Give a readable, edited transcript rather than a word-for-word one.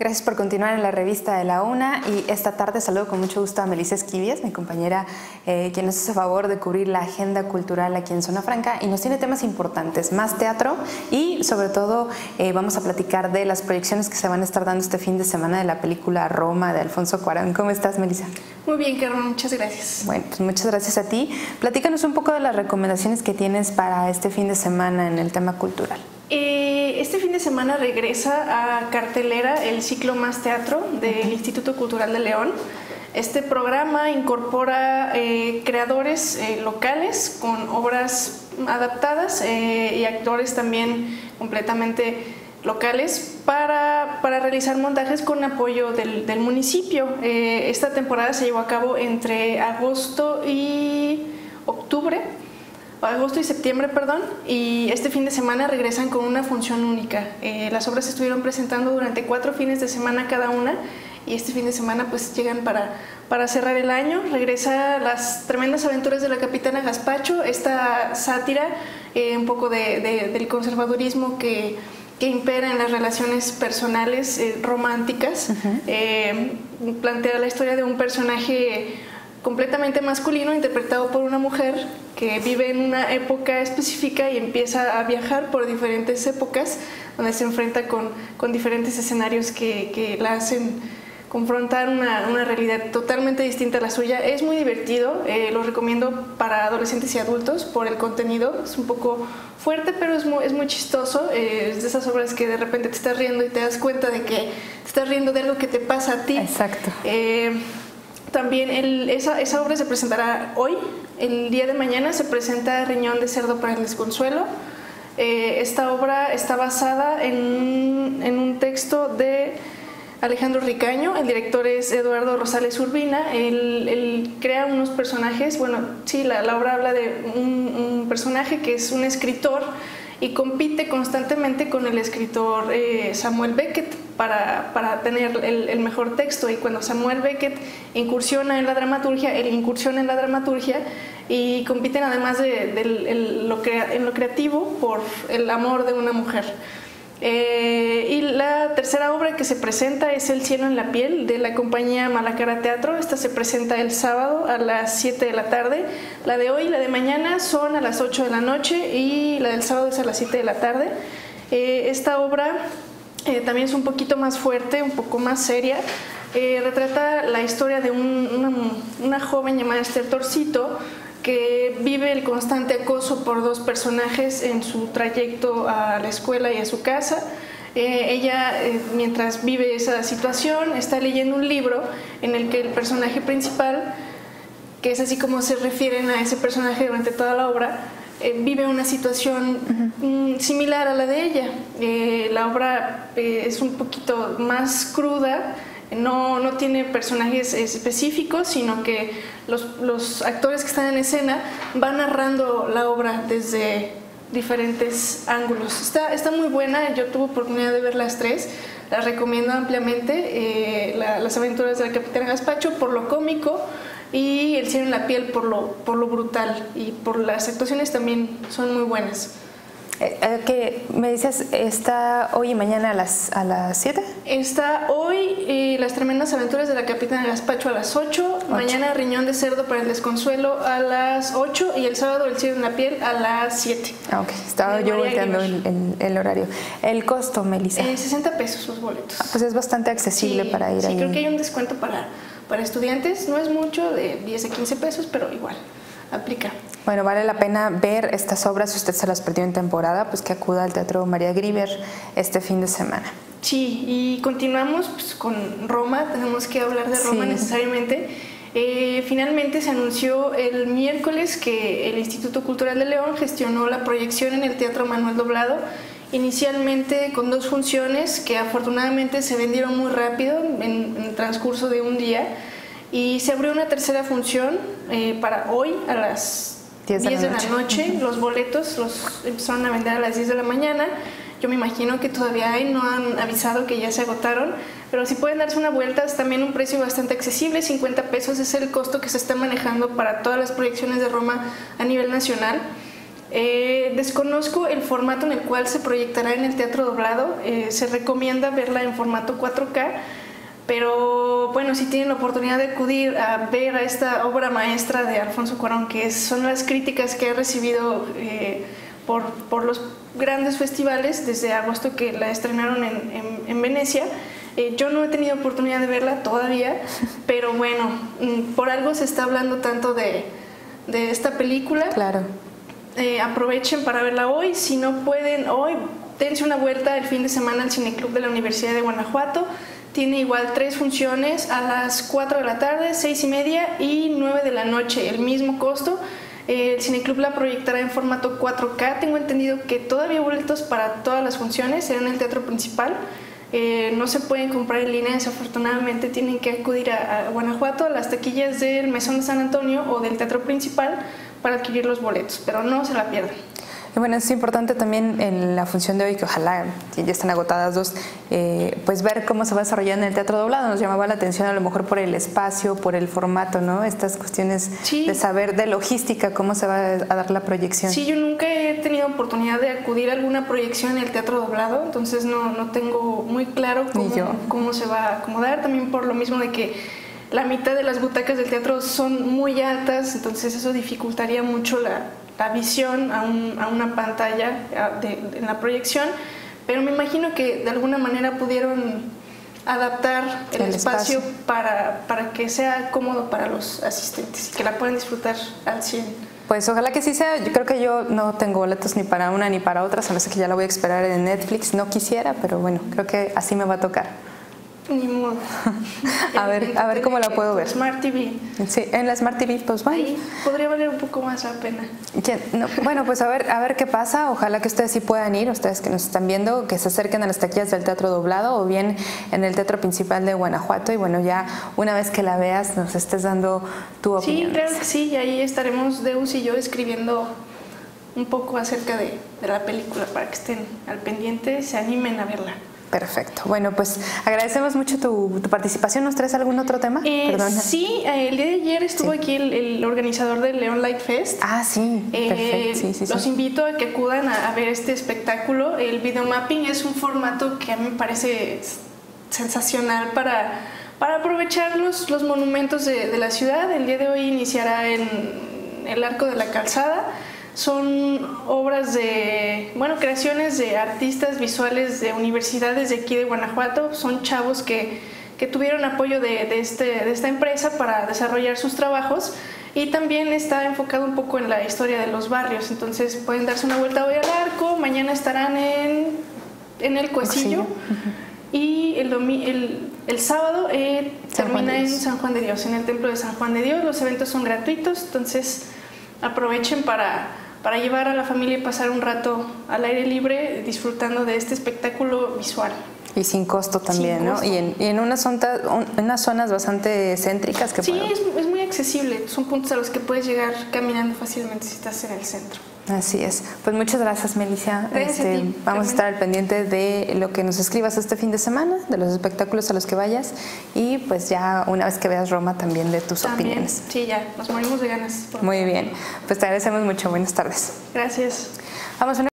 Gracias por continuar en la revista de la UNA y esta tarde saludo con mucho gusto a Melissa Esquivias, mi compañera quien nos hace favor de cubrir la agenda cultural aquí en Zona Franca y nos tiene temas importantes, más teatro y sobre todo vamos a platicar de las proyecciones que se van a estar dando este fin de semana de la película Roma de Alfonso Cuarón. ¿Cómo estás, Melissa? Muy bien, Carmen, muchas gracias. Bueno, pues muchas gracias a ti. Platícanos un poco de las recomendaciones que tienes para este fin de semana en el tema cultural. Este fin de semana regresa a cartelera el ciclo Más Teatro del Instituto Cultural de León. Este programa incorpora creadores locales con obras adaptadas y actores también completamente locales para realizar montajes con apoyo del municipio. Esta temporada se llevó a cabo entre agosto y septiembre, perdón, y este fin de semana regresan con una función única. Las obras se estuvieron presentando durante 4 fines de semana cada una y este fin de semana pues llegan para cerrar el año. Regresa Las Tremendas Aventuras de la Capitana Gaspacho, esta sátira un poco del conservadurismo que impera en las relaciones personales románticas. Uh-huh. Plantea la historia de un personaje completamente masculino, interpretado por una mujer que vive en una época específica y empieza a viajar por diferentes épocas donde se enfrenta con diferentes escenarios que la hacen confrontar una realidad totalmente distinta a la suya. Es muy divertido, lo recomiendo para adolescentes y adultos por el contenido. Es un poco fuerte, pero es muy chistoso. Es de esas obras que de repente te estás riendo y te das cuenta de que te estás riendo de algo que te pasa a ti. Exacto. También esa obra se presentará hoy. El día de mañana se presenta Riñón de Cerdo para el Desconsuelo. Esta obra está basada en un texto de Alejandro Ricaño. El director es Eduardo Rosales Urbina. Él crea unos personajes. Bueno, sí, la obra habla de un personaje que es un escritor y compite constantemente con el escritor Samuel Beckett para tener el mejor texto, y cuando Samuel Beckett incursiona en la dramaturgia, él incursiona en la dramaturgia y compiten además en lo creativo por el amor de una mujer. Y la tercera obra que se presenta es El Cielo en la Piel, de la compañía Malacara Teatro. Esta se presenta el sábado a las 7 de la tarde. La de hoy y la de mañana son a las 8 de la noche y la del sábado es a las 7 de la tarde. Esta obra también es un poquito más fuerte, un poco más seria. Retrata la historia de una joven llamada Esther Torcito, que vive el constante acoso por dos personajes en su trayecto a la escuela y a su casa. Ella, mientras vive esa situación, está leyendo un libro en el que el personaje principal, que es así como se refieren a ese personaje durante toda la obra, vive una situación similar a la de ella. La obra es un poquito más cruda. No tiene personajes específicos, sino que los actores que están en escena van narrando la obra desde diferentes ángulos. Está muy buena, yo tuve oportunidad de ver las 3, las recomiendo ampliamente. Las Aventuras de la Capitana Gaspacho por lo cómico y El Cielo en la Piel por lo brutal, y por las actuaciones también son muy buenas. ¿Qué me dices? ¿Está hoy y mañana a las 7? Está hoy Las Tremendas Aventuras de la Capitana Gaspacho a las 8, mañana Riñón de Cerdo para el Desconsuelo a las 8 y el sábado El Cielo en la Piel a las 7. Ok, estaba yo volteando el horario. ¿El costo, Melissa? 60 pesos los boletos. Pues es bastante accesible, sí, para ir ahí. Sí, creo que hay un descuento para estudiantes, no es mucho, de 10 a 15 pesos, pero igual aplica. Bueno, vale la pena ver estas obras. Si usted se las perdió en temporada, pues que acuda al Teatro María Grever este fin de semana. Sí, y continuamos pues con Roma. Tenemos que hablar de Roma, sí, necesariamente. Finalmente se anunció el miércoles que el Instituto Cultural de León gestionó la proyección en el Teatro Manuel Doblado, inicialmente con 2 funciones que afortunadamente se vendieron muy rápido en el transcurso de un día, y se abrió una tercera función para hoy a las 10 de la noche. Los boletos los empezaron a vender a las 10 de la mañana. Yo me imagino que todavía hay, no han avisado que ya se agotaron, pero si pueden darse una vuelta, es también un precio bastante accesible. 50 pesos es el costo que se está manejando para todas las proyecciones de Roma a nivel nacional. Desconozco el formato en el cual se proyectará en el Teatro Doblado. Se recomienda verla en formato 4K, pero bueno, si tienen la oportunidad de acudir a ver a esta obra maestra de Alfonso Cuarón, que son las críticas que ha recibido por los grandes festivales desde agosto que la estrenaron en Venecia. Yo no he tenido oportunidad de verla todavía, pero bueno, por algo se está hablando tanto de esta película. Claro. Aprovechen para verla hoy. Si no pueden hoy, dense una vuelta el fin de semana al Cineclub de la Universidad de Guanajuato. Tiene igual 3 funciones, a las 4 de la tarde, 6:30 y 9 de la noche, el mismo costo. El Cineclub la proyectará en formato 4K. Tengo entendido que todavía boletos para todas las funciones serán en el Teatro Principal. No se pueden comprar en línea, desafortunadamente. Tienen que acudir a Guanajuato, a las taquillas del Mesón de San Antonio o del Teatro Principal para adquirir los boletos, pero no se la pierdan. Y bueno, es importante también en la función de hoy, que ojalá ya están agotadas 2, pues ver cómo se va desarrollando en el Teatro Doblado. Nos llamaba la atención a lo mejor por el espacio, por el formato, ¿no? Estas cuestiones sí. De saber de logística, cómo se va a dar la proyección. Sí, yo nunca he tenido oportunidad de acudir a alguna proyección en el Teatro Doblado, entonces no tengo muy claro cómo se va a acomodar. También por lo mismo de que la mitad de las butacas del teatro son muy altas, entonces eso dificultaría mucho la visión a una pantalla en la proyección, pero me imagino que de alguna manera pudieron adaptar el espacio para que sea cómodo para los asistentes y que la puedan disfrutar al 100%. Pues ojalá que sí sea. Yo creo que yo no tengo boletos ni para una ni para otra, a veces que ya la voy a esperar en Netflix, no quisiera, pero bueno, creo que así me va a tocar. Ni modo. A ver cómo la puedo ver. Smart TV. Sí, en la Smart TV, pues bueno. Ahí podría valer un poco más la pena. No, bueno, pues a ver qué pasa. Ojalá que ustedes sí puedan ir, ustedes que nos están viendo, que se acerquen a las taquillas del Teatro Doblado o bien en el Teatro Principal de Guanajuato. Y bueno, ya una vez que la veas, nos estés dando tu opinión. Sí, claro que sí. Y ahí estaremos Deus y yo escribiendo un poco acerca de la película para que estén al pendiente y se animen a verla. Perfecto. Bueno, pues agradecemos mucho tu participación. ¿Nos traes algún otro tema? Sí, el día de ayer estuvo aquí el organizador del León Light Fest. Ah, sí. Perfecto. Sí. Los invito a que acudan a ver este espectáculo. El videomapping es un formato que a mí me parece sensacional para aprovechar los monumentos de la ciudad. El día de hoy iniciará en el Arco de la Calzada. Son obras creaciones de artistas visuales de universidades de aquí de Guanajuato. Son chavos que tuvieron apoyo de esta empresa para desarrollar sus trabajos. Y también está enfocado un poco en la historia de los barrios. Entonces pueden darse una vuelta hoy al Arco, mañana estarán en el Cuesillo. Y el sábado termina en San Juan de Dios, en el templo de San Juan de Dios. Los eventos son gratuitos, entonces aprovechen para llevar a la familia y pasar un rato al aire libre disfrutando de este espectáculo visual. Y sin costo también, ¿no? Y en unas zonas bastante céntricas. Que sí, es muy accesible. Son puntos a los que puedes llegar caminando fácilmente si estás en el centro. Así es. Pues muchas gracias, Melissa. Gracias a ti, vamos también a estar al pendiente de lo que nos escribas este fin de semana, de los espectáculos a los que vayas y pues ya una vez que veas Roma también de tus opiniones. Sí, ya. Nos morimos de ganas. Muy bien. Pues te agradecemos mucho. Buenas tardes. Gracias. Vamos a